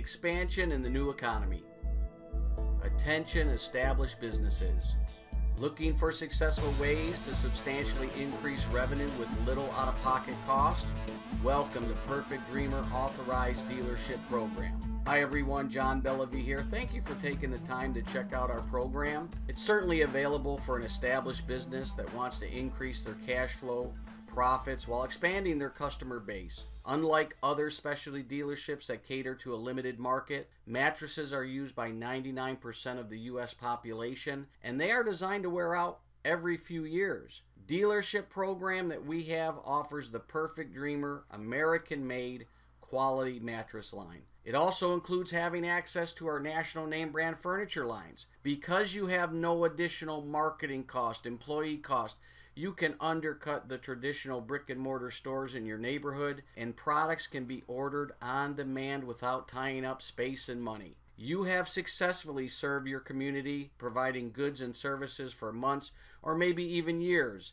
expansion in the new economy. Attention established businesses. Looking for successful ways to substantially increase revenue with little out-of-pocket cost? Welcome to Perfect Dreamer Authorized Dealership Program. Hi everyone, John Bellavi here. Thank you for taking the time to check out our program. It's certainly available for an established business that wants to increase their cash flow, profits, while expanding their customer base. Unlike other specialty dealerships that cater to a limited market, mattresses are used by 99% of the U.S. population, and they are designed to wear out every few years. Dealership program that we have offers the Perfect Dreamer American-made quality mattress line. It also includes having access to our national name brand furniture lines. Because you have no additional marketing cost, employee cost, you can undercut the traditional brick and mortar stores in your neighborhood, and products can be ordered on demand without tying up space and money. You have successfully served your community, providing goods and services for months or maybe even years,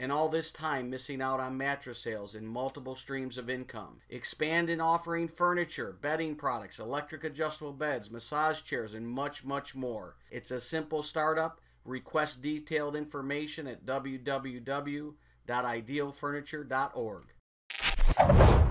and all this time missing out on mattress sales and multiple streams of income. Expand in offering furniture, bedding products, electric adjustable beds, massage chairs, and much, much more. It's a simple startup. Request detailed information at www.idealfurniture.org.